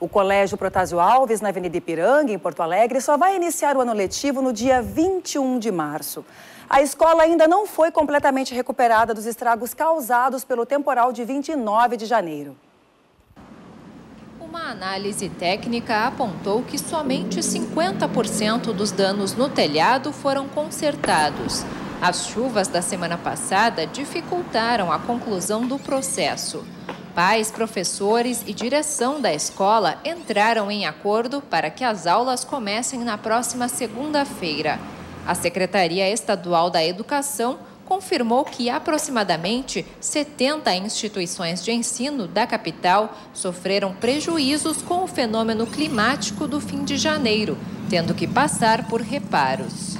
O Colégio Protásio Alves, na Avenida Ipiranga, em Porto Alegre, só vai iniciar o ano letivo no dia 21 de março. A escola ainda não foi completamente recuperada dos estragos causados pelo temporal de 29 de janeiro. Uma análise técnica apontou que somente 50% dos danos no telhado foram consertados. As chuvas da semana passada dificultaram a conclusão do processo. Pais, professores e direção da escola entraram em acordo para que as aulas comecem na próxima segunda-feira. A Secretaria Estadual da Educação confirmou que aproximadamente 70 instituições de ensino da capital sofreram prejuízos com o fenômeno climático do fim de janeiro, tendo que passar por reparos.